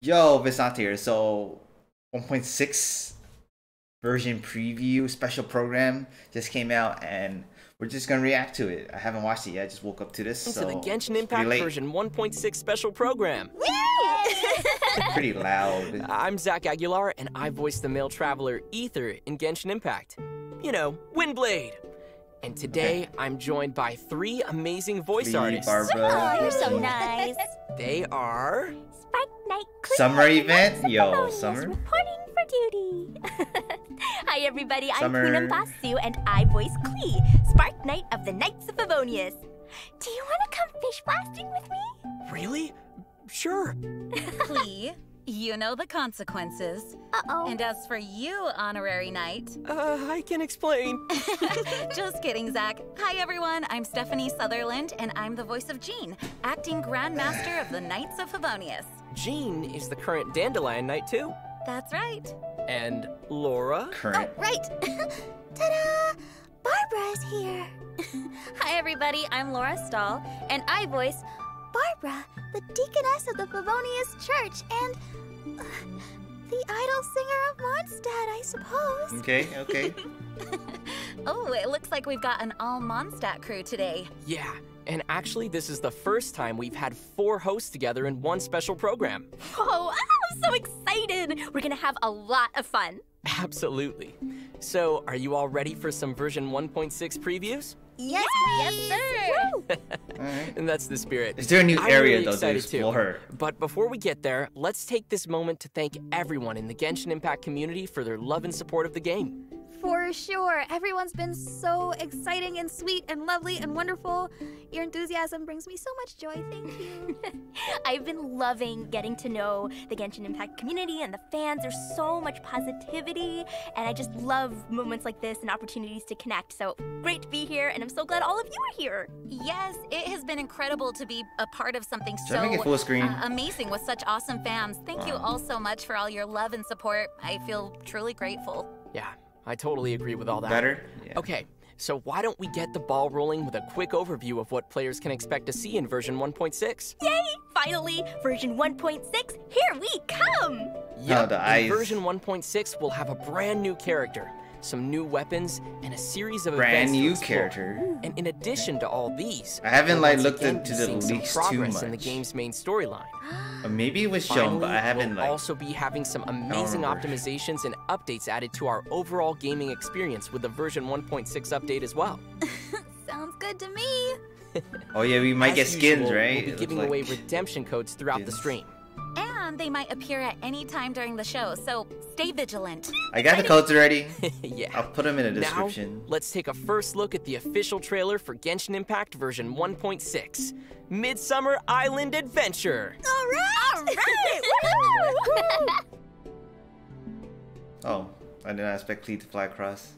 Yo, Visant here. So 1.6 version preview special program just came out and we're just gonna react to it. I haven't watched it yet, I just woke up to this. So the Genshin Impact version 1.6 special program. Pretty loud. I'm Zach Aguilar and I voice the male traveler Ether in Genshin Impact. You know, Windblade. And today, I'm joined by three amazing voice artists. Oh, you're so nice. They are... Spike Night Clip. Summer event? Yo, Summer. Reporting for duty. Hi, everybody. Summer. I'm Quinna Bassu, and I voice Klee, Spark Knight of the Knights of Favonius. Do you want to come fish blasting with me? Really? Sure. Klee, you know the consequences. Uh-oh. And as for you, Honorary Knight... I can explain. Just kidding, Zach. Hi, everyone. I'm Stephanie Sutherland, and I'm the voice of Jean, acting Grandmaster of the Knights of Favonius. Jean is the current Dandelion Knight, too. That's right. And Laura? Current. Oh, right. Ta-da! Barbara's here. Hi, everybody. I'm Laura Stahl, and I voice Barbara, the deaconess of the Favonius Church, and... the idol singer of Mondstadt, I suppose. Okay, okay. Oh, it looks like we've got an all-Mondstadt crew today. Yeah, and actually this is the first time we've had four hosts together in one special program. Oh, I'm so excited! We're gonna have a lot of fun. Absolutely. So, are you all ready for some version 1.6 previews? Yes, please. Yes, sir. Right. And that's the spirit. Is there a new area though to explore? But before we get there, let's take this moment to thank everyone in the Genshin Impact community for their love and support of the game. For sure. Everyone's been so exciting and sweet and lovely and wonderful. Your enthusiasm brings me so much joy. Thank you. I've been loving getting to know the Genshin Impact community and the fans. There's so much positivity, and I just love moments like this and opportunities to connect. So great to be here, and I'm so glad all of you are here. Yes, it has been incredible to be a part of something amazing with such awesome fans. Thank you all so much for all your love and support. I feel truly grateful. Yeah. I totally agree with all that. Better? Yeah. Okay, so why don't we get the ball rolling with a quick overview of what players can expect to see in version 1.6? Yay! Finally, version 1.6, here we come! Yup, in version 1.6, we'll have a brand new character, some new weapons, and a series of events. Brand new character? And in addition to all these... I haven't like looked into the leaks too much. In the game's main storyline. Maybe it was shown, but I haven't like... We'll also be having some amazing optimizations and updates added to our overall gaming experience with the version 1.6 update as well. Sounds good to me! Oh yeah, we might get skins, right? We'll be giving away redemption codes throughout the stream. And they might appear at any time during the show, so stay vigilant. I got the codes already. Yeah. I'll put them in the description. Now, let's take a first look at the official trailer for Genshin Impact version 1.6, Midsummer Island Adventure. All right! All right! Oh, I did not expect Klee to fly across.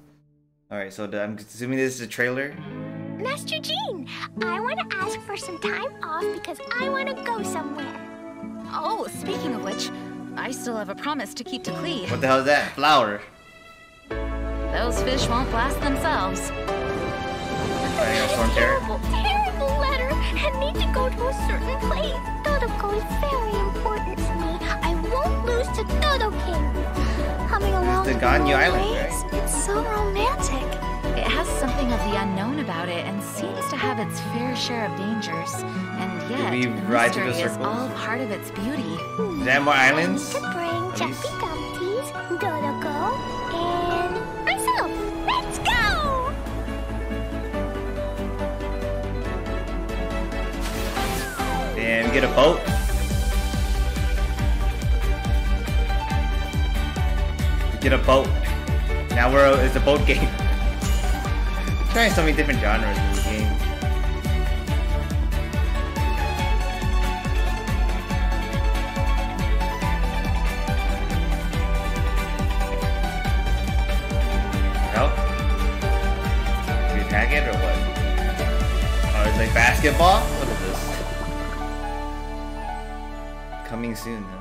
All right, so I'm assuming this is the trailer. Master Jean, I want to ask for some time off because I want to go somewhere. Oh, speaking of which, I still have a promise to keep to Klee. What the hell is that? Flower. Those fish won't blast themselves. Terrible letter, and need to go to a certain place. Dodo is very important to me. I won't lose to Dodo King. Coming along the Ganyu Island, right? It's so romantic. It has something of the unknown about it and seems to have its fair share of dangers. And yet, the mystery is all part of its beauty. Is there more islands? To bring Jumpy Gumpties, Dodoko, and myself. Let's go! And get a boat. Get a boat. Now it's a boat game. Trying so many different genres in this game. Nope. Did we attack it or what? Oh, it's like basketball? What is this? Coming soon, huh?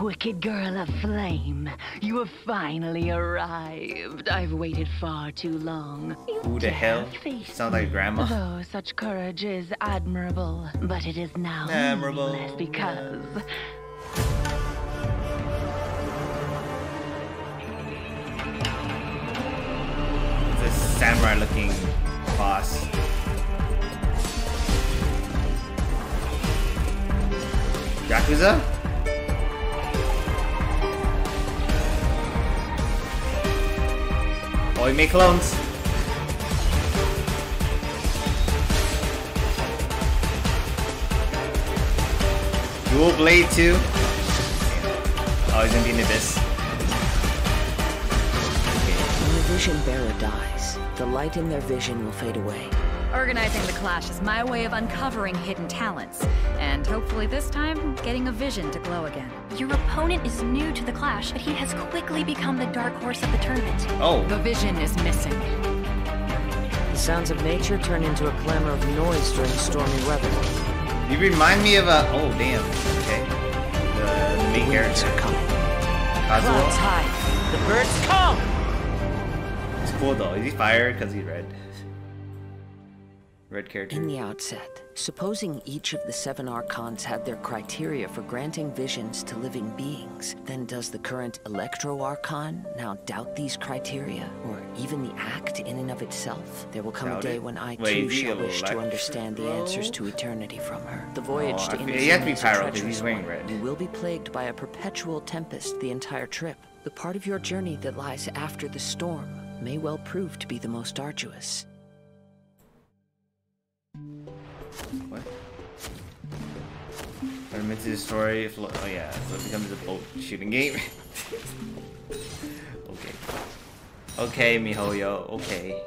Wicked girl of flame, you have finally arrived. I've waited far too long. Who the hell? Sounds like grandma. Though such courage is admirable, but it is now meaningless because... It's a samurai-looking boss. Yakuza? Oh, you make clones. Dual Blade 2. Oh, he's gonna be in the abyss. Okay. When the vision bearer dies, the light in their vision will fade away. Organizing the clash is my way of uncovering hidden talents, and hopefully this time, getting a vision to glow again. Your opponent is new to the clash, but he has quickly become the dark horse of the tournament. Oh. The vision is missing. The sounds of nature turn into a clamor of noise during stormy weather. You remind me of a... Oh, damn. Okay. The main character. Kazuha. The birds come! It's cool, though. Is he fire? Because he's red. Red character. In the outset, supposing each of the 7 archons had their criteria for granting visions to living beings, then does the current electro-archon now doubt these criteria, or even the act in and of itself? There will come a day when I too shall wish to understand the answers to eternity from her. The voyage to Inazuma is a treacherous one. You will be plagued by a perpetual tempest the entire trip. The part of your journey that lies after the storm may well prove to be the most arduous. What? I meant to destroy. Oh yeah, so it becomes a boat shooting game. Okay. Okay, miHoYo. Okay.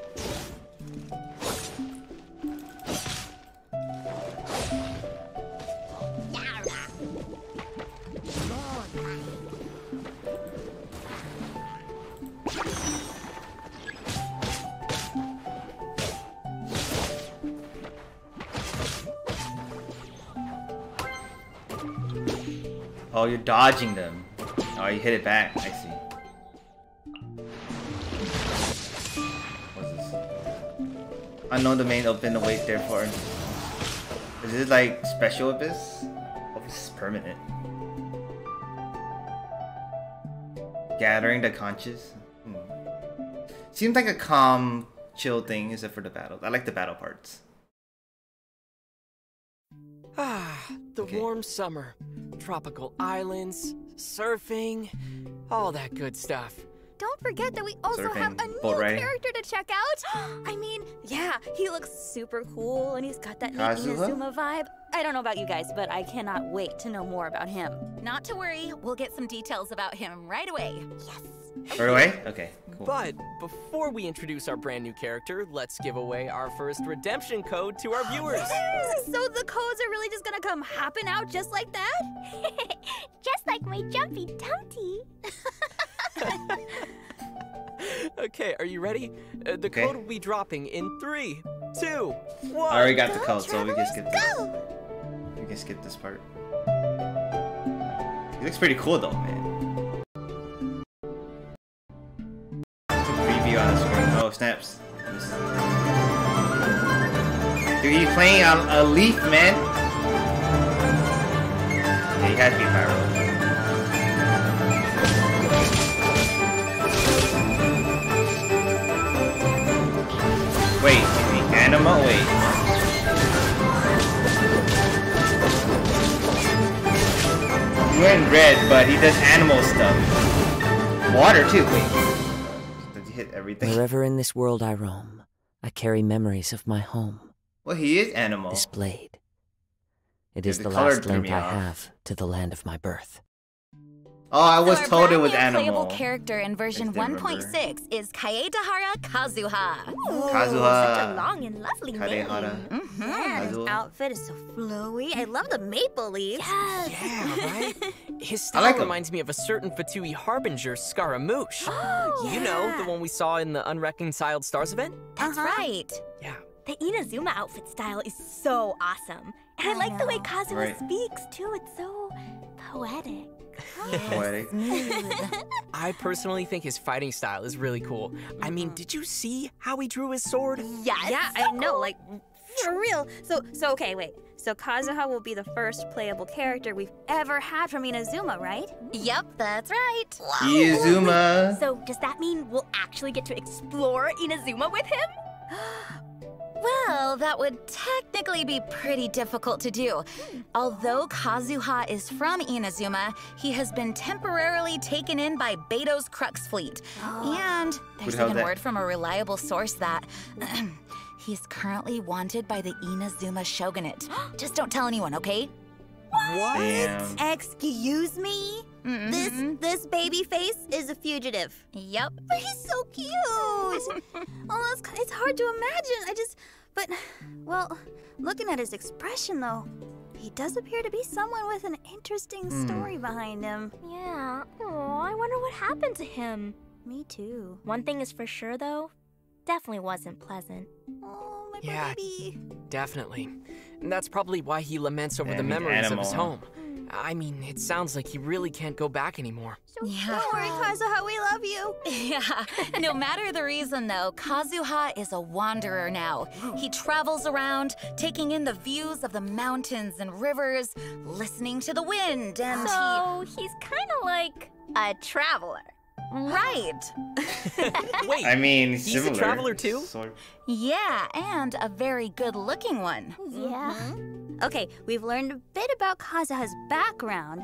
Oh, you're dodging them. Oh, you hit it back. I see. What's this? Unknown domain open the way, therefore. Is this like special abyss? Oh, this is permanent. Gathering the conscious. Seems like a calm, chill thing, except for the battle. I like the battle parts. Ah, the warm summer. Tropical islands, surfing, all that good stuff. Don't forget that we also have a new character to check out. I mean, yeah, he looks super cool and he's got that Inazuma vibe. I don't know about you guys, but I cannot wait to know more about him. Not to worry, we'll get some details about him right away. Yes. Right away? Okay, cool. But before we introduce our brand new character, let's give away our first redemption code to our viewers. So the codes are really just gonna come hopping out just like that? Just like my Jumpy Dumpty. Okay, are you ready? The code will be dropping in 3, 2, 1. I already got the code, so we can skip this. We can skip this part. It looks pretty cool though, man. It's a preview on the screen. Oh, snaps. Dude, he's playing on a leaf, man. Yeah, he had to be viral. Wait, the animal? Wait. He went red, but he does animal stuff. Water, too. Wait. Does he hit everything? Wherever in this world I roam, I carry memories of my home. Well, he is animal. This blade. It is the last link I have to the land of my birth. Oh, I was told it was animal. Our playable character in version 1.6 is Kaedehara Kazuha. Ooh, Kazuha. Such a long and lovely name. His outfit is so flowy. I love the maple leaves. Yes. Yeah, right? His style reminds me of a certain Fatui Harbinger Scaramouche. Oh, yeah. You know, the one we saw in the Unreconciled Stars event? That's right. Yeah. The Inazuma outfit style is so awesome. And I like the way Kazuha speaks, too. It's so poetic. Poetic. I personally think his fighting style is really cool. I mean, did you see how he drew his sword? Yeah, yeah, so I know, cool. Like, for real. So okay, wait. So Kazuha will be the first playable character we've ever had from Inazuma, right? Yep, that's right. Wow. Inazuma. So does that mean we'll actually get to explore Inazuma with him? Well, that would technically be pretty difficult to do. Although Kazuha is from Inazuma, he has been temporarily taken in by Beto's Crux fleet. And there's even word from a reliable source that he's currently wanted by the Inazuma Shogunate. Just don't tell anyone, okay? What? Damn. Excuse me? Mm-hmm. This baby face is a fugitive. Yep. But he's so cute. Oh, it's hard to imagine. Well, looking at his expression though, he does appear to be someone with an interesting story behind him. Yeah. Oh, I wonder what happened to him. Me too. One thing is for sure though, definitely wasn't pleasant. Oh, my baby. Definitely. And that's probably why he laments over the memories of his home. I mean, it sounds like he really can't go back anymore. Don't worry, Kazuha, we love you. Yeah, no matter the reason, though, Kazuha is a wanderer now. He travels around, taking in the views of the mountains and rivers, listening to the wind, and so he's kind of like a traveler. Right. Wait, I mean, he's a traveler too? Sorry. Yeah, and a very good-looking one. Yeah. Okay, we've learned a bit about Kazuha's background,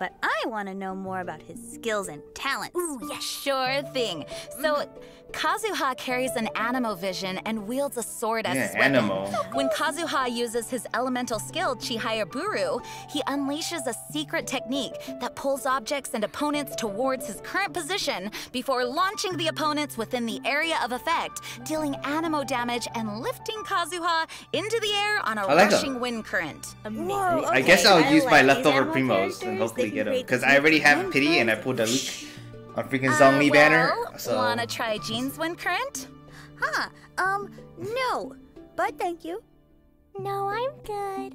but I want to know more about his skills and talents. Ooh, yeah, sure thing. So, Kazuha carries an animo vision and wields a sword as his weapon. When Kazuha uses his elemental skill, Chihayaburu, he unleashes a secret technique that pulls objects and opponents towards his current position before launching the opponents within the area of effect, dealing animo damage and lifting Kazuha into the air on a rushing wind current. Amazing. Whoa, okay. I guess I'll use my leftover primos and hopefully get them, because I already have pity and I pulled a Luke. A freaking Zongli banner. So wanna try Jean's wind current? Huh? No. But thank you. No, I'm good.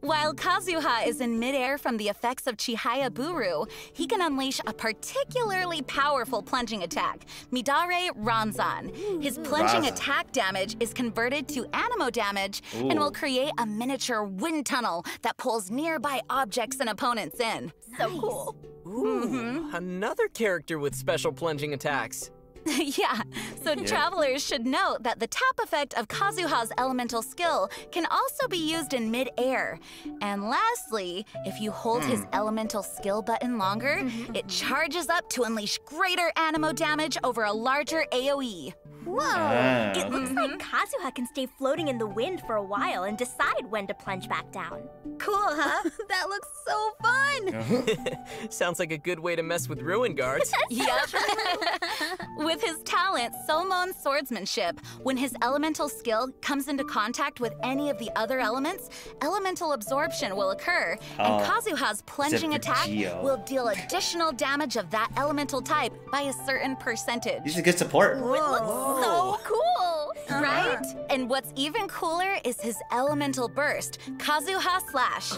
While Kazuha is in midair from the effects of Chihayaburu, he can unleash a particularly powerful plunging attack, Midare Ranzan. His plunging attack damage is converted to animo damage and will create a miniature wind tunnel that pulls nearby objects and opponents in. So cool. Ooh, another character with special plunging attacks. Travelers should note that the tap effect of Kazuha's elemental skill can also be used in mid-air. And lastly, if you hold his elemental skill button longer, it charges up to unleash greater animo damage over a larger AoE. Whoa! It looks like Kazuha can stay floating in the wind for a while and decide when to plunge back down. Cool, huh? That looks so fun! Sounds like a good way to mess with ruin guards. Yep. With his talent, Somon Swordsmanship, when his elemental skill comes into contact with any of the other elements, elemental absorption will occur, and Kazuha's plunging attack will deal additional damage of that elemental type by a certain percentage. This is good support. So cool, right? And what's even cooler is his elemental burst, Kazuha Slash.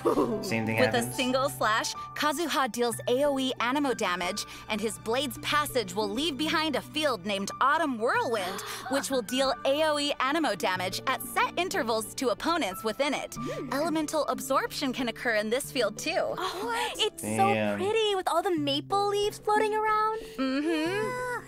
Same thing happens. With a single slash, Kazuha deals AoE animo damage, and his blade's passage will leave behind a field named Autumn Whirlwind, which will deal AoE animo damage at set intervals to opponents within it. Elemental absorption can occur in this field too. Oh, it's so pretty with all the maple leaves floating around.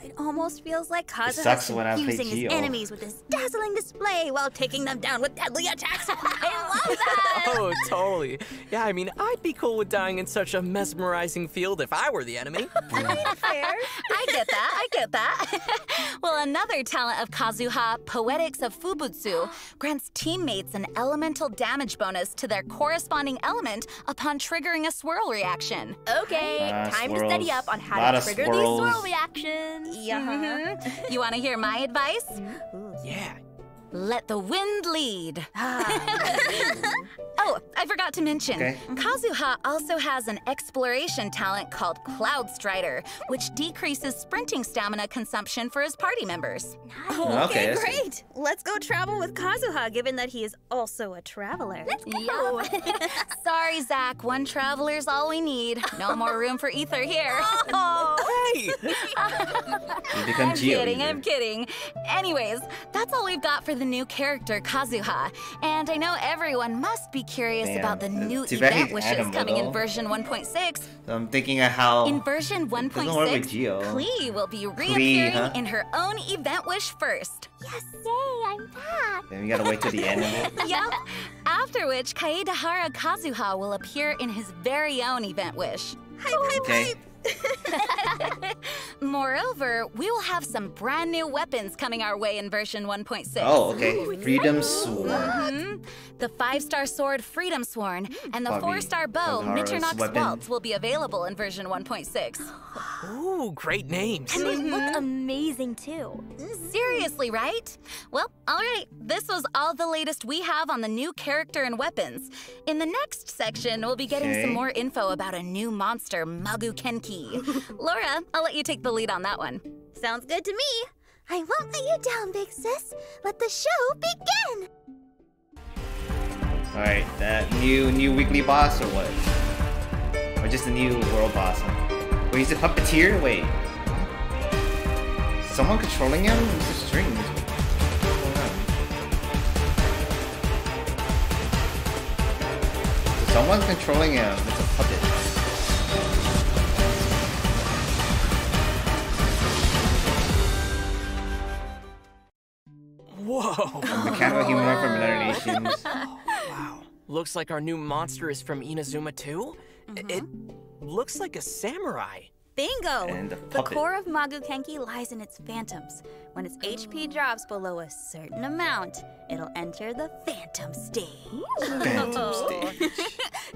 It almost feels like Kazuha's using his enemies with this dazzling display while taking them down with deadly attacks. I love that! Oh, totally. Yeah, I mean, I'd be cool with dying in such a mesmerizing field if I were the enemy. Fair. I get that, I get that. Well, another talent of Kazuha, Poetics of Fubutsu, grants teammates an elemental damage bonus to their corresponding element upon triggering a swirl reaction. Okay, time to study up on how to trigger these swirl reactions. You want to hear my advice? Yeah. Let the wind lead. Oh, I forgot to mention, Kazuha also has an exploration talent called Cloud Strider, which decreases sprinting stamina consumption for his party members. Nice. Oh, okay, great. Let's go travel with Kazuha, given that he is also a traveler. Let's go. Yep. Sorry, Zach. One traveler's all we need. No more room for ether here. Oh, hey. I'm kidding. I'm kidding. Anyways, that's all we've got for the new character Kazuha, and I know everyone must be curious about the new event wishes coming in version 1.6. So I'm thinking of how in version 1.6, Klee will be reappearing in her own event wish first. Yes, yay! I'm back. Then we gotta wait till the end of it. Yep. After which, Kaedehara Kazuha will appear in his very own event wish. Hype, hype, hype! Moreover, we will have some brand new weapons coming our way in version 1.6. Oh, okay. Ooh, Freedom Sworn. The 5-star sword Freedom Sworn and the 4-star bow Mitrinox's Waltz will be available in version 1.6. Ooh, great names. And they look amazing too. Seriously, right? Well, all right. This was all the latest we have on the new character and weapons. In the next section, we'll be getting some more info about a new monster, Magu Kenki. Laura, I'll let you take the lead on that one. Sounds good to me. I won't let you down, big sis. Let the show begin. All right, that new weekly boss or what? Or just a new world boss? Huh? Wait, he's a puppeteer? Wait, someone controlling him? It's just strange. So someone's controlling him. It's a puppet. Whoa! A mechanical humanoid from another nation. Oh, wow. Looks like our new monster is from Inazuma too. It looks like a samurai. Bingo! And the core of Magu Kenki lies in its phantoms. When its HP drops below a certain amount, it'll enter the phantom stage.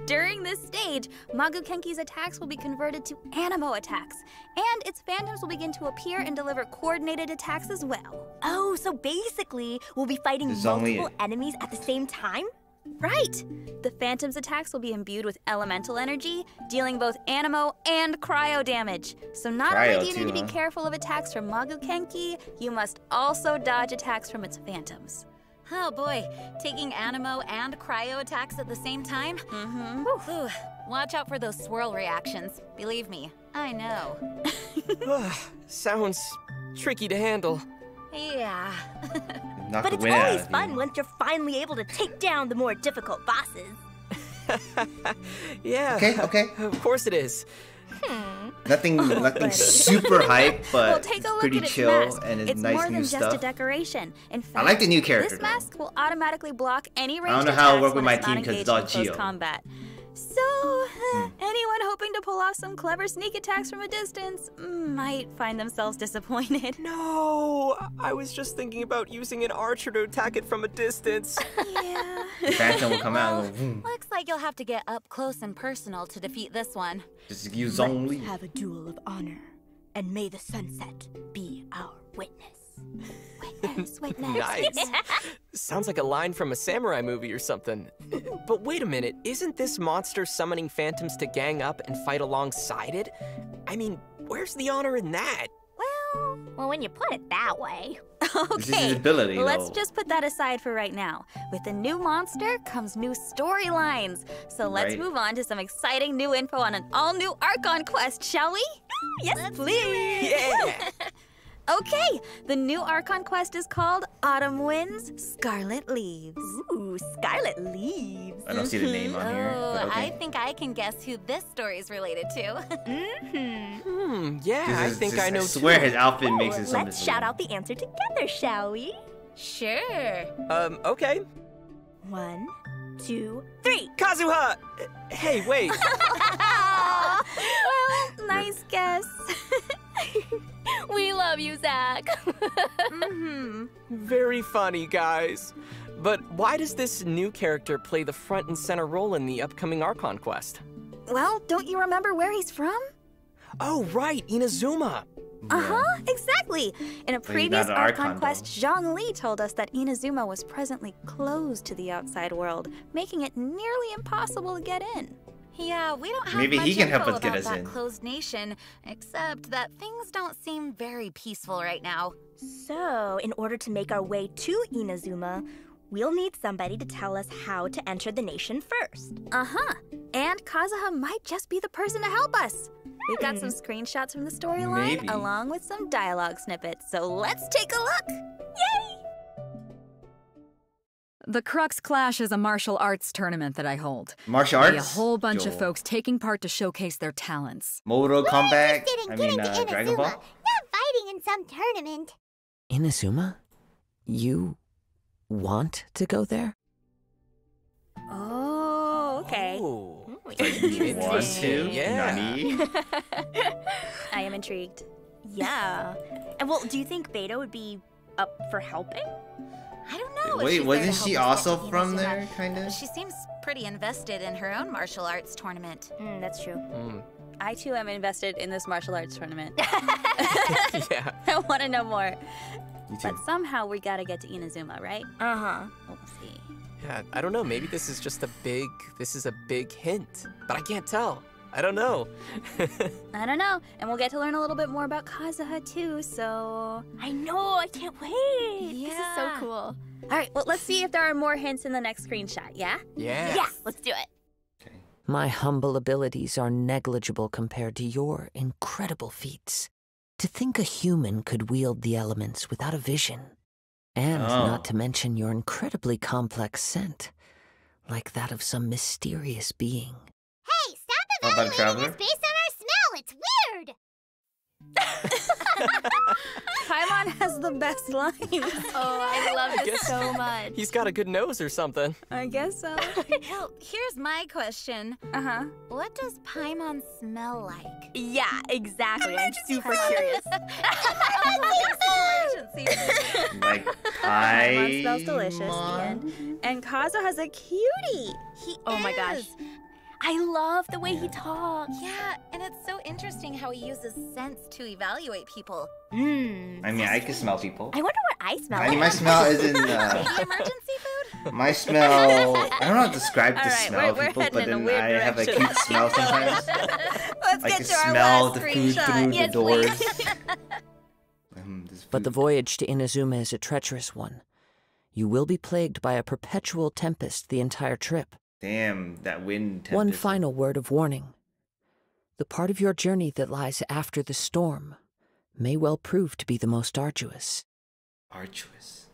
During this stage, Magu Kenki's attacks will be converted to animo attacks, and its phantoms will begin to appear and deliver coordinated attacks as well. Oh, so basically, we'll be fighting multiple enemies at the same time? Right! The Phantom's attacks will be imbued with elemental energy, dealing both animo and cryo damage. So not only do you need to be careful of attacks from Magu Kenki, you must also dodge attacks from its Phantoms. Oh boy, taking animo and cryo attacks at the same time? Ooh, watch out for those swirl reactions. Believe me, I know. Sounds tricky to handle. Yeah. But it's always fun once you're finally able to take down the more difficult bosses. Okay. Of course it is. Nothing super hype, but it's pretty chill and it's nice new stuff. It's more than just a decoration. In fact, I like the new character. This mask will automatically block any range attacks. I don't know how I'll work with my team because it's all Geo. So, anyone hoping to pull off some clever sneak attacks from a distance might find themselves disappointed. No, I was just thinking about using an archer to attack it from a distance. Yeah. The phantom will come out. Looks like you'll have to get up close and personal to defeat this one. Just use only. Let's have a duel of honor, and may the sunset be our witness. Witness, witness. Nice. Sounds like a line from a samurai movie or something. But wait a minute, isn't this monster summoning phantoms to gang up and fight alongside it? I mean, where's the honor in that? Well, when you put it that way. Okay, let's just put that aside for right now. With the new monster comes new storylines. So let's move on to some exciting new info on an all-new Archon quest, shall we? Yes, please. Yeah. Okay, the new Archon quest is called Autumn Winds, Scarlet Leaves. Ooh, Scarlet Leaves. I don't see the name on here. I think I can guess who this story is related to. I know. I swear his outfit makes it something. Let's shout out the answer together, shall we? Sure. Okay. 1, 2, 3. Kazuha! Hey, wait. Nice guess. We love you, Zach. Very funny, guys. But why does this new character play the front and center role in the upcoming Archon quest? Well, don't you remember where he's from? Oh, right, Inazuma. Uh-huh, exactly. In a previous Archon quest, Zhang Li told us that Inazuma was presently closed to the outside world, making it nearly impossible to get in. Yeah, we don't have much info about that closed nation, except that things don't seem very peaceful right now. So, in order to make our way to Inazuma, we'll need somebody to tell us how to enter the nation first. Uh-huh. And Kazuha might just be the person to help us. We've got some screenshots from the storyline, along with some dialogue snippets, so let's take a look! Yay! The Crux Clash is a martial arts tournament that I hold. Martial arts? A whole bunch of folks taking part to showcase their talents. Mortal Kombat? I mean, Dragon Ball? Not fighting in some tournament. Inazuma? You want to go there? Oh, okay. Oh. You want to? Yeah. Nani? I am intrigued. Yeah. And well, do you think Beta would be up for helping? I don't know. Wait, wasn't she also from there, kind of? She seems pretty invested in her own martial arts tournament. Mm, that's true. Mm. I, too, am invested in this martial arts tournament. Yeah. I want to know more. But somehow we got to get to Inazuma, right? Uh-huh. Let's see. Yeah, I don't know. Maybe this is just a big... This is a big hint. But I can't tell. I don't know. I don't know. And we'll get to learn a little bit more about Kazuha, too, so... I know! I can't wait! Yeah. This is so cool. All right, well, let's see if there are more hints in the next screenshot, yeah? Yeah. Yeah, let's do it. Okay. My humble abilities are negligible compared to your incredible feats. To think a human could wield the elements without a vision. And not to mention your incredibly complex scent, like that of some mysterious being. Hey, stop evaluating us based on our smell! It's weird! Paimon has the best line. Oh, I love this so much. He's got a good nose or something. I guess so. Well, here's my question. Uh-huh. What does Paimon smell like? Yeah, exactly. Emergency I'm super curious. Like Paimon smells delicious. The end. And Kazuha's a cutie. He is. My gosh. I love the way he talks. Yeah, and it's so interesting how he uses sense to evaluate people. Mm. I mean, I can smell people. I wonder what I smell. I mean, my smell is in the emergency food? My smell... I don't know how to describe the smell of people, but then I have a cute smell sometimes. Let's get to our last screenshot. Yes, please. But the voyage to Inazuma is a treacherous one. You will be plagued by a perpetual tempest the entire trip. Damn, that wind tempest. One final word of warning. The part of your journey that lies after the storm may well prove to be the most arduous. Arduous?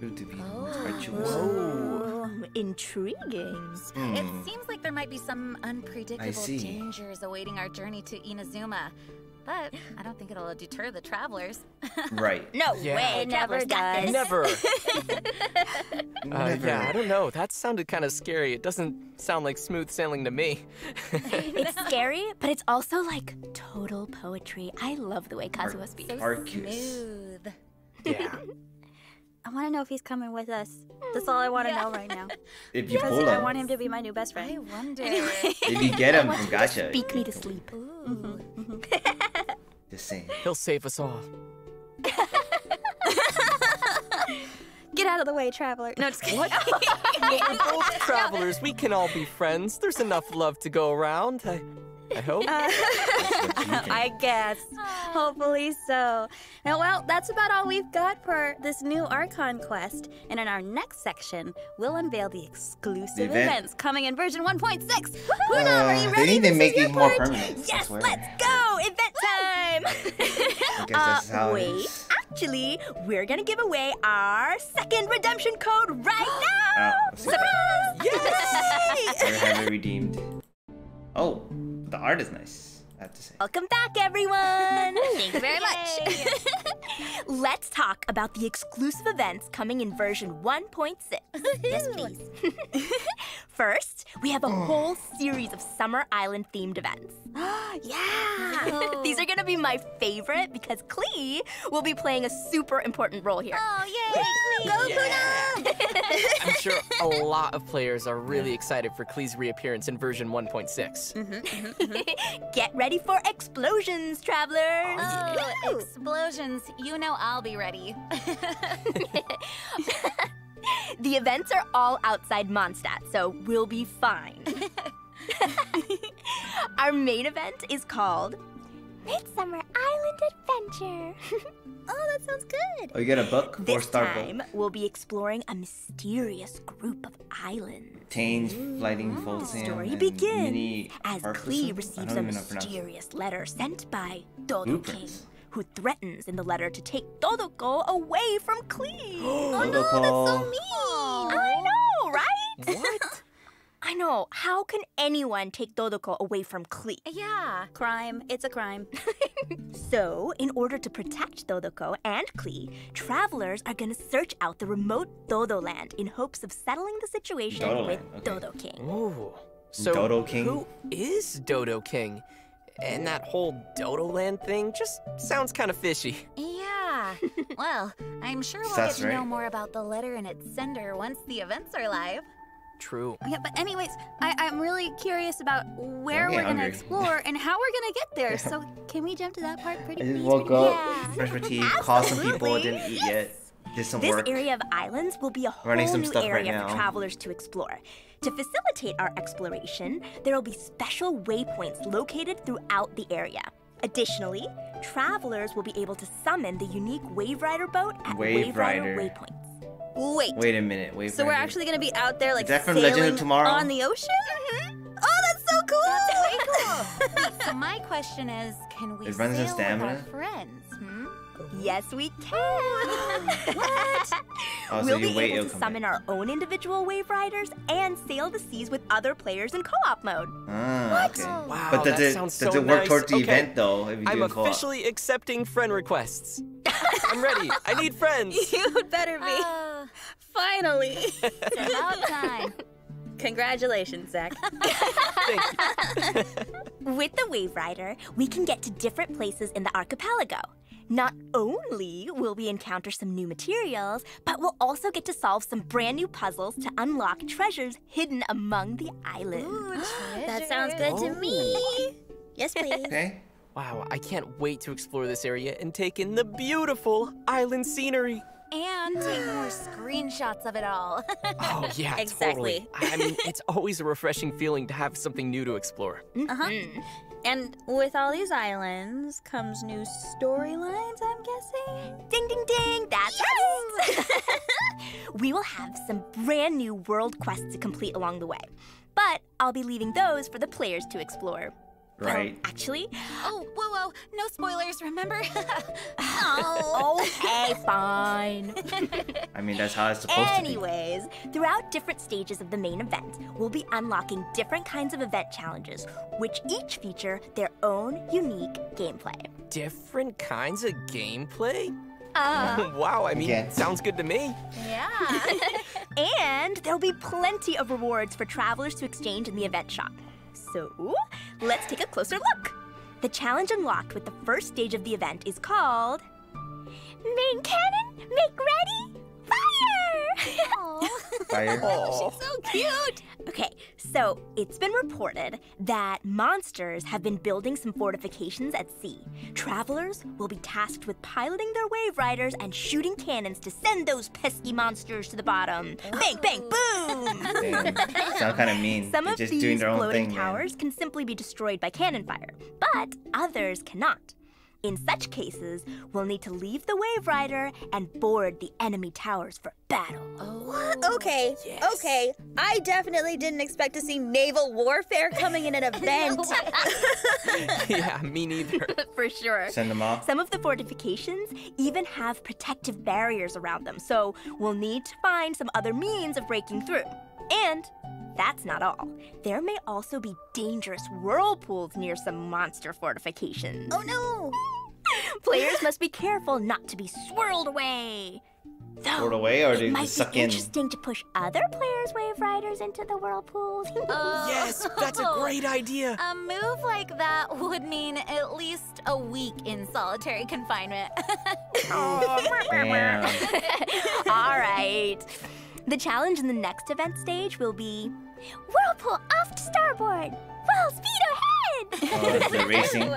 Prove to be the most arduous. Whoa. Intriguing. Mm. It seems like there might be some unpredictable dangers awaiting our journey to Inazuma. But I don't think it'll deter the travelers. Right. No way. It never does. Never. Yeah, I don't know. That sounded kind of scary. It doesn't sound like smooth sailing to me. It's scary, but it's also like total poetry. I love the way Kazuha speaks. So smooth. Yeah. I want to know if he's coming with us. That's all I want to know right now. If you pull him. I want him to be my new best friend. I wonder. Anyway. If you get him from Gacha. Speak me to sleep. Ooh. Just saying. He'll save us all. Get out of the way, traveler. No, just kidding. What? We're both travelers. We can all be friends. There's enough love to go around. I hope. I guess. Hopefully so. Now, well, that's about all we've got for this new Archon quest. And in our next section, we'll unveil the exclusive events coming in version 1.6. Poonam, are you ready? They make it more permanent. Yes, let's go! Event time! Wait, actually, we're gonna give away our second redemption code right now! Surprise! Yes! We're heavily redeemed. Oh. The art is nice, I have to say. Welcome back, everyone! Thank you very much. Let's talk about the exclusive events coming in version 1.6. Yes, please. First, we have a whole series of Summer Island-themed events. These are going to be my favorite because Klee will be playing a super important role here. Oh, yay, Klee! Go, Poonam! I'm sure a lot of players are really excited for Klee's reappearance in version 1.6. Get ready ready for explosions, travelers! Oh, explosions. You know I'll be ready. The events are all outside Mondstadt, so we'll be fine. Our main event is called Midsummer Island Adventure. Oh, that sounds good. Oh, you get a book or Starbucks? This time, we'll be exploring a mysterious group of islands. Tane's Flighting Folds in. The story begins as Klee receives a mysterious letter sent by Dodo King, who threatens in the letter to take Dodoko away from Klee. Oh no, that's so mean. I know, right? What? I know. How can anyone take Dodoko away from Klee? Yeah, crime. It's a crime. So, in order to protect Dodoko and Klee, travelers are going to search out the remote Dodo Land in hopes of settling the situation with Dodo King. Ooh. So, Dodo King? Who is Dodo King? And that whole Dodo Land thing just sounds kind of fishy. Yeah. Well, I'm sure we'll get to know more about the letter and its sender once the events are live. True. Yeah, but anyways, I'm really curious about where we're going to explore and how we're going to get there. So can we jump to that part pretty quickly? Woke up, brush my teeth, call some people, didn't eat yet, did some work. This area of islands will be a whole new area for travelers to explore. To facilitate our exploration, there will be special waypoints located throughout the area. Additionally, travelers will be able to summon the unique Wave Rider boat at Wave Rider waypoints. Wait a minute. So we're actually gonna be out there like sailing on the ocean? Mm-hmm. Oh, that's so cool! That's way cool. So my question is, can we sail with our friends? Hmm? Yes, we can. What? Oh, we'll be able to summon our own individual Wave Riders and sail the seas with other players in co-op mode. Ah, what? Okay. Wow, but that sounds so nice. Does it work towards the event though? If you I'm officially accepting friend requests. I'm ready. I need friends. You'd better be. Finally. It's about time. Congratulations, Zach. Thank you. With the Wave Rider, we can get to different places in the archipelago. Not only will we encounter some new materials, but we'll also get to solve some brand new puzzles to unlock treasures hidden among the islands. Ooh, that sounds good to me. Yes, please. Okay. Wow, I can't wait to explore this area and take in the beautiful island scenery. And take more screenshots of it all. Oh, yeah, exactly. Totally. I mean, it's always a refreshing feeling to have something new to explore. And with all these islands comes new storylines, I'm guessing? Ding, ding, ding! That's right! We will have some brand new world quests to complete along the way. But I'll be leaving those for the players to explore. Right. Oh, actually. Oh, whoa, whoa. No spoilers, remember? Oh. Okay, fine. I mean, that's how it's supposed to be. Anyways, throughout different stages of the main event, we'll be unlocking different kinds of event challenges, which each feature their own unique gameplay. Different kinds of gameplay? Wow, I mean, sounds good to me. Yeah. And there'll be plenty of rewards for travelers to exchange in the event shop. So, let's take a closer look. The challenge unlocked with the first stage of the event is called Main Cannon, Make Ready, Fire! Aww. Fire. Aww. She's so cute. Okay, so it's been reported that monsters have been building some fortifications at sea. Travelers will be tasked with piloting their Wave Riders and shooting cannons to send those pesky monsters to the bottom. Oh. Bang, bang, boom! Sounds kind of mean. Some of these floating towers can simply be destroyed by cannon fire, but others cannot. In such cases, we'll need to leave the Wave Rider and board the enemy towers for battle. Oh. What? Okay, okay. I definitely didn't expect to see naval warfare coming in an event. Yeah, me neither. For sure. Send them off. Some of the fortifications even have protective barriers around them, so we'll need to find some other means of breaking through. And that's not all. There may also be dangerous whirlpools near some monster fortifications. Oh no! Players must be careful not to be swirled away. Swirled away, or do you suck in? It might be interesting to push other players' Wave Riders into the whirlpools. Yes, that's a great idea. A move like that would mean at least a week in solitary confinement. All right. The challenge in the next event stage will be Whirlpool off to starboard! Full speed The racing.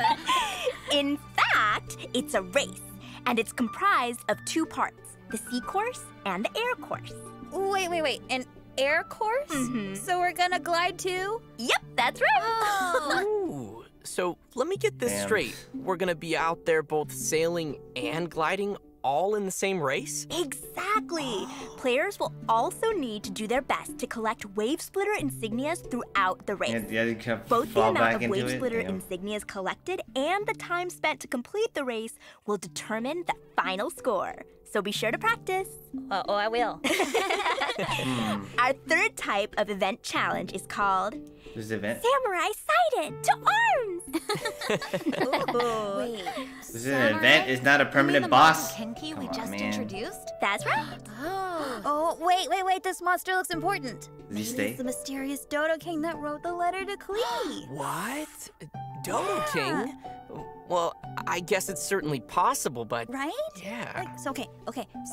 In fact, it's a race, and it's comprised of two parts, the sea course and the air course. Wait, an air course? Mm-hmm. So we're gonna glide too? Yep, that's right. Oh. Ooh, so let me get this straight. We're gonna be out there both sailing and gliding all in the same race? Exactly. Players will also need to do their best to collect Wave Splitter insignias throughout the race. Yeah, both the amount of Wave Splitter insignias collected and the time spent to complete the race will determine the final score. So be sure to practice. Oh, I will. Our third type of event challenge is called Samurai Sighted to Arms. Ooh. Wait, this is an event. It's not a permanent boss. Kenki, we just introduced. That's right. Oh, wait. This monster looks important. It's the mysterious Dodo King that wrote the letter to Klee. What? Dodo King? Well, I guess it's certainly possible, but... Right? Yeah. Like, so, okay,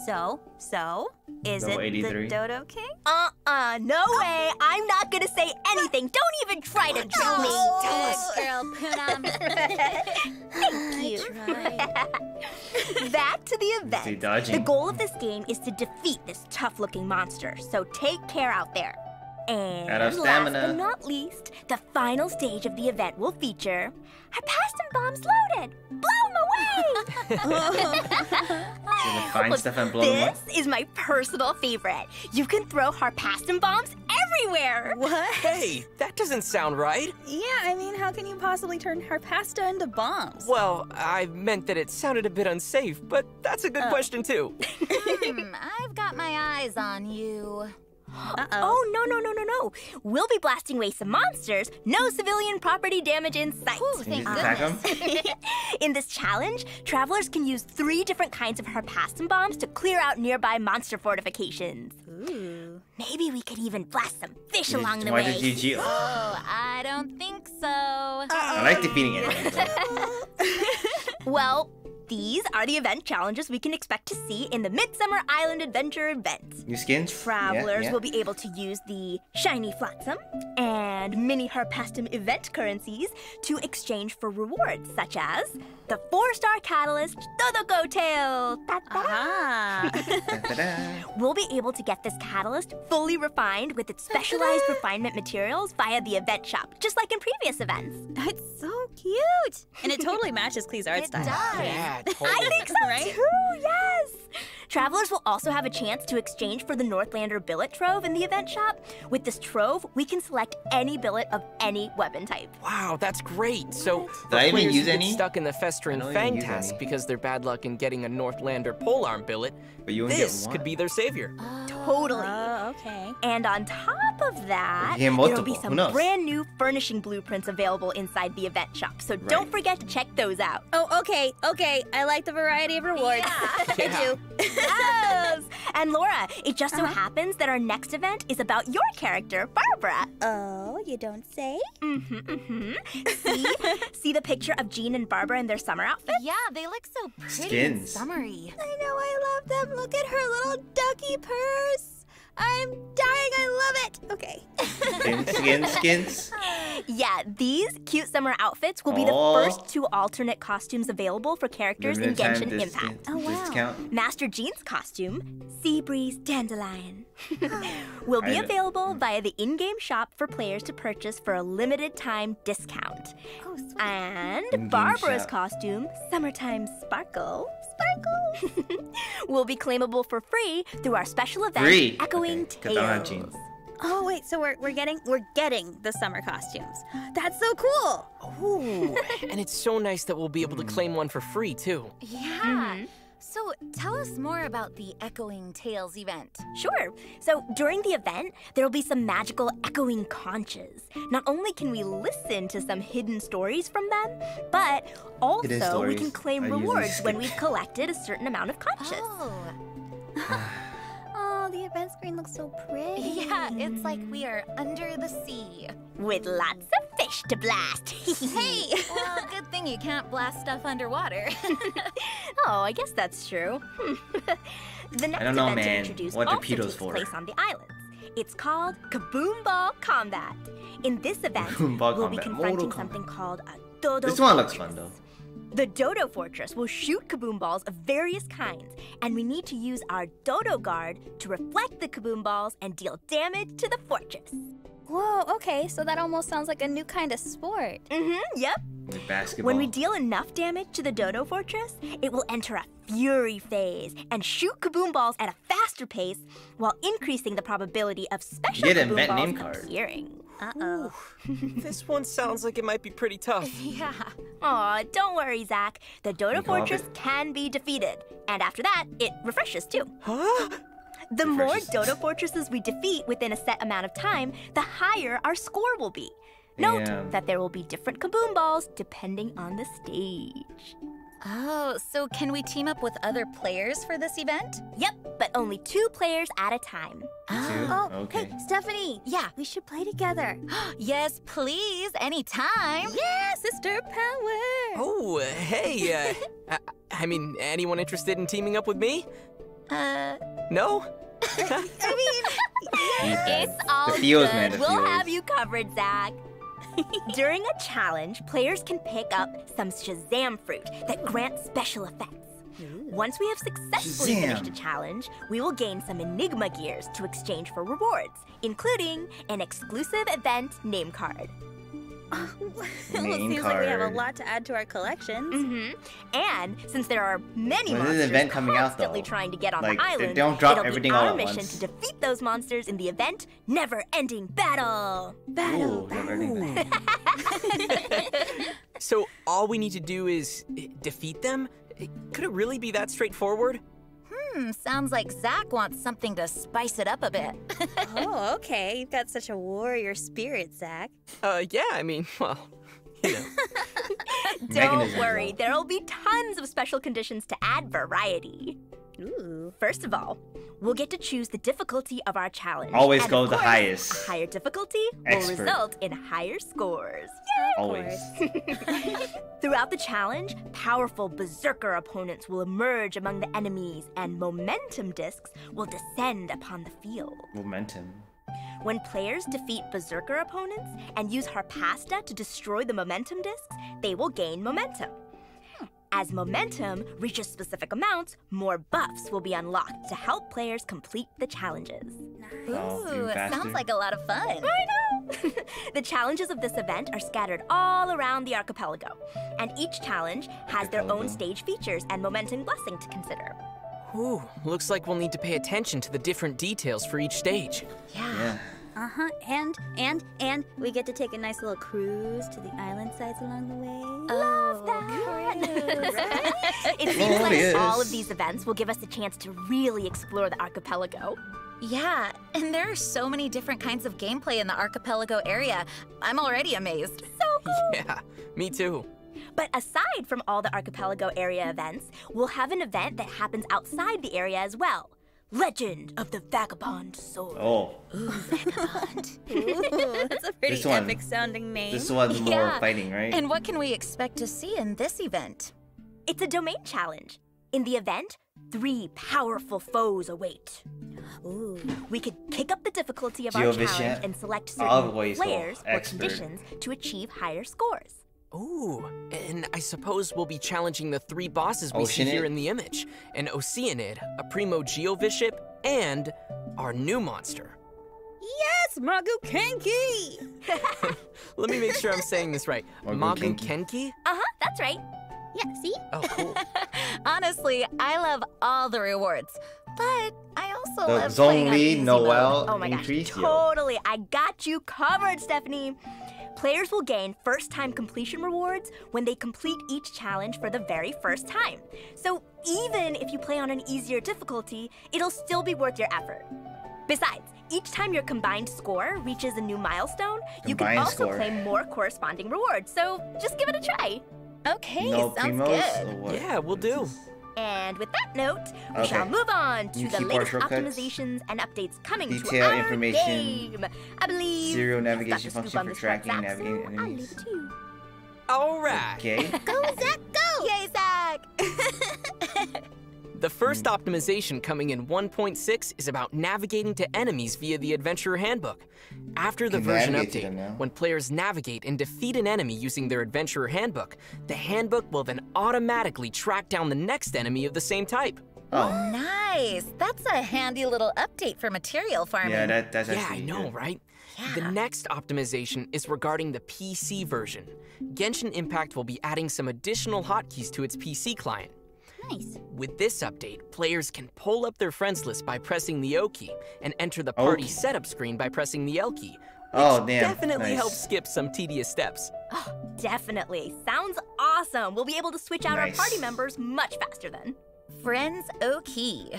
so, is it the Dodo King? No way! I'm not gonna say anything! Don't even try to drill me! Tell us, girl, put on. Thank you. Back to the event. The goal of this game is to defeat this tough-looking monster, so take care out there. And last but not least, the final stage of the event will feature our Paston bombs loaded! Blow them away! This is my personal favorite. You can throw Harpaston bombs everywhere! What? Hey, that doesn't sound right. Yeah, I mean, how can you possibly turn Harpasta into bombs? Well, I meant that it sounded a bit unsafe, but that's a good question, too. I've got my eyes on you. Oh, no. We'll be blasting away some monsters, no civilian property damage in sight. Ooh, thank goodness. In this challenge, travelers can use 3 different kinds of Harpastum bombs to clear out nearby monster fortifications. Ooh. Maybe we could even blast some fish along the way. Why did you geo? Oh, I don't think so. I like defeating it. Well, these are the event challenges we can expect to see in the Midsummer Island Adventure event. New skins? Travelers will be able to use the Shiny Flotsam and Mini Harpastum event currencies to exchange for rewards, such as the 4-star catalyst Dodoko Tail! We'll be able to get this catalyst fully refined with its specialized refinement materials via the event shop, just like in previous events. It's so cute! And it totally matches Klee's art style. It does. Yeah. Totally. I think so, too, yes! Travelers will also have a chance to exchange for the Northlander billet trove in the event shop. With this trove, we can select any billet of any weapon type. Wow, that's great. So the players who get stuck in the Festering Fang task because they're bad luck in getting a Northlander polearm billet, this could be their savior. Totally. Okay. And on top of that, there'll be some brand new furnishing blueprints available inside the event shop. So don't forget to check those out. Oh, okay. I like the variety of rewards. Yeah. I do. Yes. And Laura, it just so happens that our next event is about your character, Barbara. Oh, you don't say? See the picture of Jean and Barbara in their summer outfits? Yeah, they look so pretty and summery. I know, I love them. Look at her little ducky purse. I'm dying, I love it! Okay. Skins. Yeah, these cute summer outfits will be the first 2 alternate costumes available for characters in Genshin Impact. Master Jean's costume, Sea Breeze Dandelion, will be available via the in-game shop for players to purchase for a limited time discount. Oh, sweet. And Barbara's costume, Summertime Sparkle, will be claimable for free through our special event, Echoing Tales. Oh wait, so we're getting the summer costumes. That's so cool. Ooh, and it's so nice that we'll be able to claim one for free too. Yeah. So tell us more about the Echoing Tales event. Sure. So during the event, there'll be some magical echoing conches. Not only can we listen to some hidden stories from them, but also we can claim rewards when we've collected a certain amount of conches. Oh. Oh, the event screen looks so pretty. Yeah, it's like we are under the sea. With lots of fish to blast. Hey! Well, good thing you can't blast stuff underwater. Oh, I guess that's true. The next event to introduce also takes place on the islands. It's called Kaboom Ball Combat. In this event, we'll be confronting something called a Dodo This one looks fun though. The Dodo Fortress will shoot Kaboom Balls of various kinds, and we need to use our Dodo Guard to reflect the Kaboom Balls and deal damage to the fortress. Whoa, okay, so that almost sounds like a new kind of sport. Mm-hmm, yep. Like basketball. When we deal enough damage to the Dodo Fortress, it will enter a fury phase and shoot Kaboom Balls at a faster pace while increasing the probability of special Kaboom Balls appearing. Uh-oh. This one sounds like it might be pretty tough. Yeah. Aw, don't worry, Zach. The Dodo Fortress can be defeated. And after that, it refreshes too. Huh? The more Dodo Fortresses we defeat within a set amount of time, the higher our score will be. Note that there will be different Kaboom Balls depending on the stage. Oh, so can we team up with other players for this event? Yep, but only 2 players at a time. Oh, okay. Hey, Stephanie. Yeah, we should play together. Yes, please, anytime. Yeah, sister power. Oh, hey. I mean, anyone interested in teaming up with me? No? I mean, it's all good. We'll have you covered, Zach. During a challenge, players can pick up some Shazam fruit that grants special effects. Once we have successfully finished a challenge, we will gain some Enigma gears to exchange for rewards, including an exclusive event name card. Well, it seems like we have a lot to add to our collections. And since there are many monsters constantly trying to get on the island, it'll be our mission to defeat those monsters in the event Never-Ending Battle. So all we need to do is defeat them? Could it really be that straightforward? Sounds like Zach wants something to spice it up a bit. Oh, okay. You've got such a warrior spirit, Zach. Yeah, I mean, well, you know. Don't worry. There'll be tons of special conditions to add variety. Ooh. First of all, we'll get to choose the difficulty of our challenge. Always go the highest. A higher difficulty will result in higher scores. Yay! Always. Throughout the challenge, powerful berserker opponents will emerge among the enemies, and momentum discs will descend upon the field. Momentum. When players defeat berserker opponents and use Harpasta to destroy the momentum discs, they will gain momentum. As momentum reaches specific amounts, more buffs will be unlocked to help players complete the challenges. Ooh, sounds like a lot of fun. I know! The challenges of this event are scattered all around the archipelago, and each challenge has their own stage features and momentum blessing to consider. Ooh, looks like we'll need to pay attention to the different details for each stage. Yeah. And we get to take a nice little cruise to the island sides along the way. Love that! Right? It seems like all of these events will give us a chance to really explore the archipelago. Yeah, and there are so many different kinds of gameplay in the archipelago area. I'm already amazed. So cool! Yeah, me too. But aside from all the archipelago area events, we'll have an event that happens outside the area as well. Legend of the Vagabond Sword. Oh. Ooh, Vagabond. Ooh, that's a pretty epic-sounding name. This one's more fighting, right? And what can we expect to see in this event? It's a domain challenge. In the event, 3 powerful foes await. Ooh. We could kick up the difficulty of our challenge and select certain players or conditions to achieve higher scores. Ooh, and I suppose we'll be challenging the 3 bosses we see here in the image. An Oceanid, a Primo Geoviship, and our new monster. Yes, Magu Kenki! Let me make sure I'm saying this right. Magu Kenki? Uh-huh, that's right. Yeah, see? Oh, cool. Honestly, I love all the rewards, but I also love playing on easy mode. Oh my gosh, totally. I got you covered, Stephanie. Players will gain first-time completion rewards when they complete each challenge for the very first time. So even if you play on an easier difficulty, it'll still be worth your effort. Besides, each time your combined score reaches a new milestone, you can also claim more corresponding rewards. So just give it a try. Okay, sounds good. Yeah, we'll do. And with that note, we shall move on to the latest optimizations and updates coming to our game. I believe zero navigation function for tracking and navigating enemies. All right. Go, Zach, go! Yay, Zach! The first optimization coming in 1.6 is about navigating to enemies via the Adventurer Handbook. After the version update, when players navigate and defeat an enemy using their Adventurer Handbook, the handbook will then automatically track down the next enemy of the same type. Oh, nice! That's a handy little update for material farming. Yeah, that's actually good. Yeah, I know, right? Yeah. The next optimization is regarding the PC version. Genshin Impact will be adding some additional hotkeys to its PC client. Nice. With this update, players can pull up their friends list by pressing the O key and enter the party setup screen by pressing the L key. Oh, damn. Definitely helps skip some tedious steps. Oh, definitely. Sounds awesome. We'll be able to switch out our party members much faster then. Friends O key.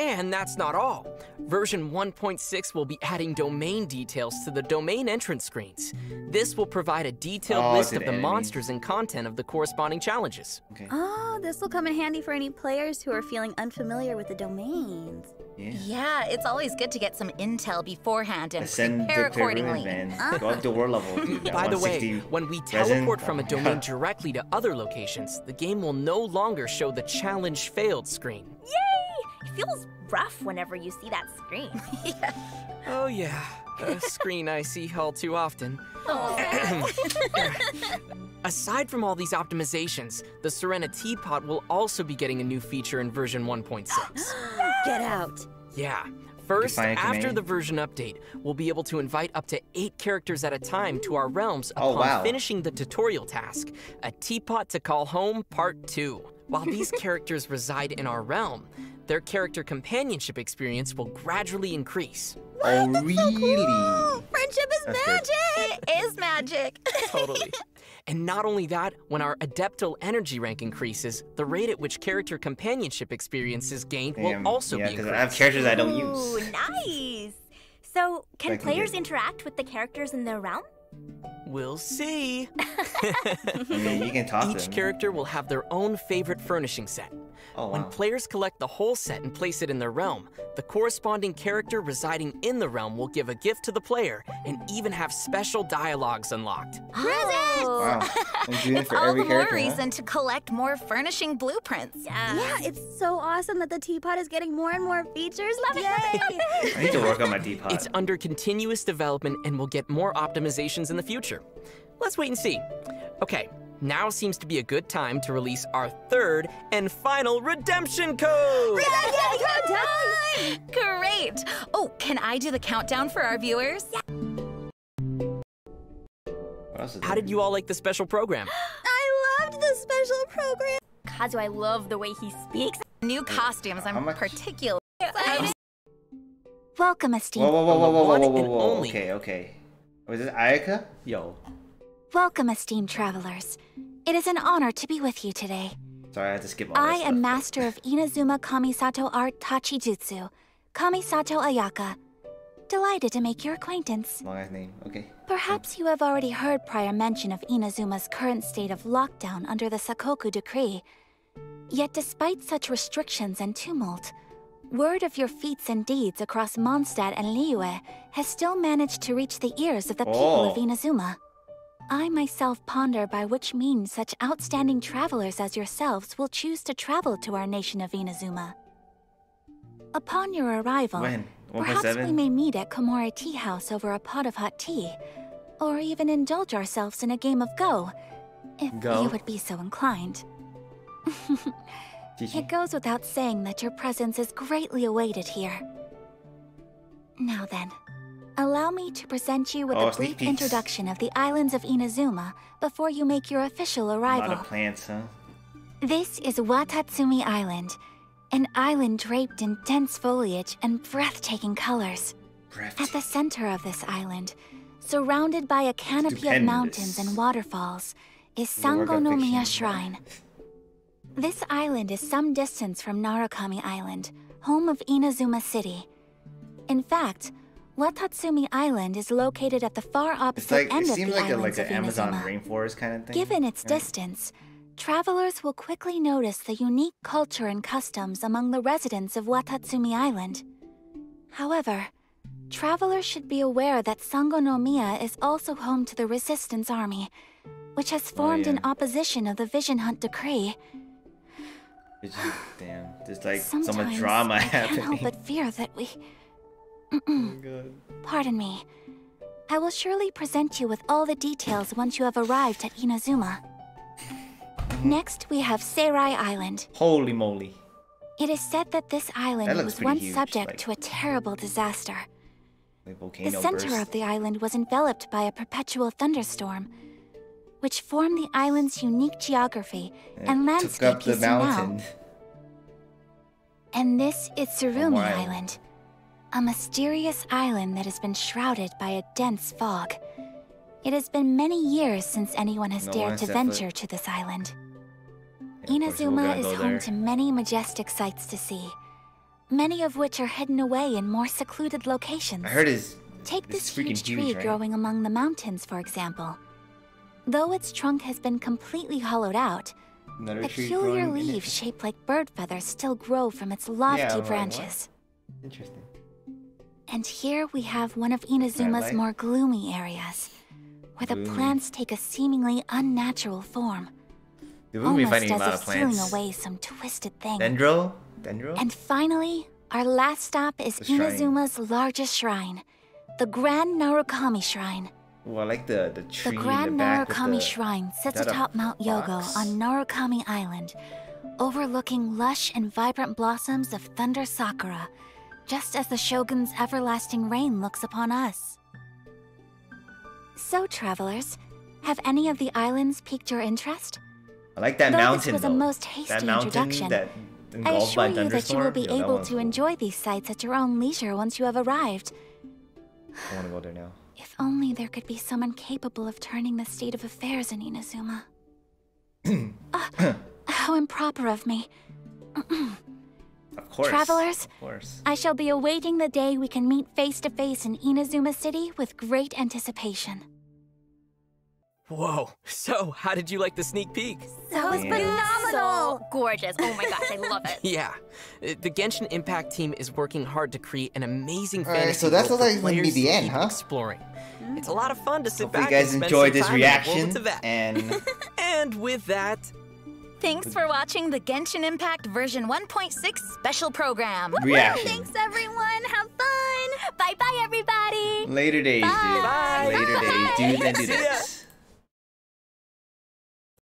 And that's not all. Version 1.6 will be adding domain details to the domain entrance screens. This will provide a detailed list of the monsters and content of the corresponding challenges. Okay. Oh, this will come in handy for any players who are feeling unfamiliar with the domains. Yeah, it's always good to get some intel beforehand and prepare accordingly. Go up to world level, dude. By the way, when we teleport from a domain directly to other locations, the game will no longer show the challenge failed screen. Yay! It feels rough whenever you see that screen. Oh, yeah. A screen I see all too often. Aside from all these optimizations, the Serena Teapot will also be getting a new feature in version 1.6. Get out! Yeah. First, after the version update, we'll be able to invite up to 8 characters at a time to our realms upon finishing the tutorial task, A Teapot to Call Home Part 2. While these characters reside in our realm, their character companionship experience will gradually increase. What? Oh, that's really? So cool. Friendship is magic! It is magic! Totally. And not only that, when our Adeptal Energy rank increases, the rate at which character companionship experience is gained will also be increased. I have characters I don't use. Ooh, nice! So, can players interact with the characters in their realm? We'll see. You can talk Each character will have their own favorite furnishing set. When players collect the whole set and place it in their realm, the corresponding character residing in the realm will give a gift to the player and even have special dialogues unlocked. It's all the more reason to collect more furnishing blueprints. Yeah, it's so awesome that the teapot is getting more and more features. Love it. I need to work on my teapot. It's under continuous development and will get more optimizations in the future. Let's wait and see. Okay. Now seems to be a good time to release our third and final redemption code! Redemption code time! Great! Oh, can I do the countdown for our viewers? Yeah. How did you all like the special program? I loved the special program! Kazu, I love the way he speaks. New costumes, I'm particularly excited. Welcome, esteemed. Whoa, okay. Was this Ayaka? Welcome, esteemed travelers. It is an honor to be with you today. Sorry, I had to skip all this stuff. I am master of Inazuma Kamisato Art Tachijutsu, Kamisato Ayaka. Delighted to make your acquaintance. Long name, Perhaps you have already heard prior mention of Inazuma's current state of lockdown under the Sakoku Decree. Yet despite such restrictions and tumult, word of your feats and deeds across Mondstadt and Liyue has still managed to reach the ears of the people of Inazuma. I myself ponder by which means such outstanding travelers as yourselves will choose to travel to our nation of Inazuma. Upon your arrival, perhaps we may meet at Komori Tea House over a pot of hot tea, or even indulge ourselves in a game of Go, if you would be so inclined. It goes without saying that your presence is greatly awaited here. Now then. Allow me to present you with a brief introduction of the islands of Inazuma before you make your official arrival. A lot of plants, huh? This is Watatsumi Island, an island draped in dense foliage and breathtaking colors. At the center of this island, surrounded by a canopy of mountains and waterfalls, is Sango no Miya Shrine. This island is some distance from Narukami Island, home of Inazuma City. In fact, Watatsumi Island is located at the far opposite end of the islands of Inazuma. Amazon rainforest kind of thing. Given its distance, travelers will quickly notice the unique culture and customs among the residents of Watatsumi Island. However, Travelers should be aware that Sango no Miya is also home to the Resistance Army, which has formed in opposition of the Vision Hunt Decree. It's just, damn, there's like so much drama happening. I can't help but fear that we... Pardon me. I will surely present you with all the details once you have arrived at Inazuma. Next, we have Seirai Island. Holy moly. It is said that this island was once subject to a terrible disaster. The center of the island was enveloped by a perpetual thunderstorm, which formed the island's unique geography and landscape you see now. And this is Tsurumi Island, a mysterious island that has been shrouded by a dense fog. It has been many years since anyone has dared to venture to this island. Inazuma is home to many majestic sights to see, many of which are hidden away in more secluded locations. I heard Take this huge tree growing among the mountains, for example. Though its trunk has been completely hollowed out, peculiar leaves shaped like bird feathers still grow from its lofty branches. Interesting. And here we have one of Inazuma's more gloomy areas, where the plants take a seemingly unnatural form. Almost as if sealing away some twisted thing. Dendro? And finally, our last stop is Inazuma's largest shrine, the Grand Narukami Shrine. Ooh, I like the tree in the back. The Grand Narukami Shrine sits atop Mount Yogo on Narukami Island, overlooking lush and vibrant blossoms of Thunder Sakura, just as the Shogun's everlasting reign looks upon us. So, travelers, have any of the islands piqued your interest? I like that mountain, though. This was a most hasty introduction. I assure you that you will be able to enjoy these sights at your own leisure once you have arrived. I want to go there now. If only there could be someone capable of turning the state of affairs in Inazuma. How improper of me. Of course. Travelers, of course. I shall be awaiting the day we can meet face to face in Inazuma City with great anticipation. Whoa, so how did you like the sneak peek? That was phenomenal! So gorgeous, oh my gosh, I love it. Yeah, the Genshin Impact team is working hard to create an amazing fantasy world for players to keep exploring. It's a lot of fun to sit back and spend some time. Hope you guys enjoyed this reaction, and... and with that... Thanks for watching the Genshin Impact version 1.6 special program. Thanks everyone, have fun! Bye-bye everybody! Later days, dude. Later days, dude, and do this.